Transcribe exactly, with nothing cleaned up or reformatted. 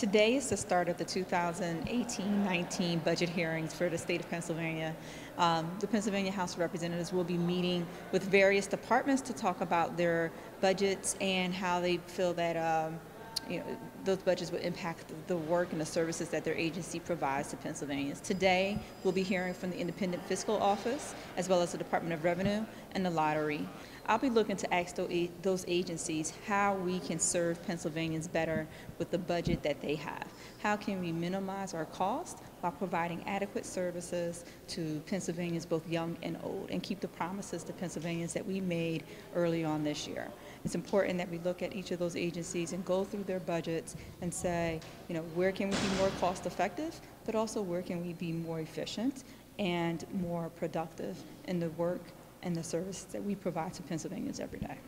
Today is the start of the two thousand eighteen nineteen budget hearings for the state of Pennsylvania. Um, the Pennsylvania House of Representatives will be meeting with various departments to talk about their budgets and how they feel that um, you know, those budgets would impact the work and the services that their agency provides to Pennsylvanians. Today, we'll be hearing from the Independent Fiscal Office, as well as the Department of Revenue and the Lottery. I'll be looking to ask those agencies how we can serve Pennsylvanians better with the budget that they have. How can we minimize our cost while providing adequate services to Pennsylvanians, both young and old, and keep the promises to Pennsylvanians that we made early on this year? It's important that we look at each of those agencies and go through their budgets and say, you know, where can we be more cost effective, but also where can we be more efficient and more productive in the work and the services that we provide to Pennsylvanians every day.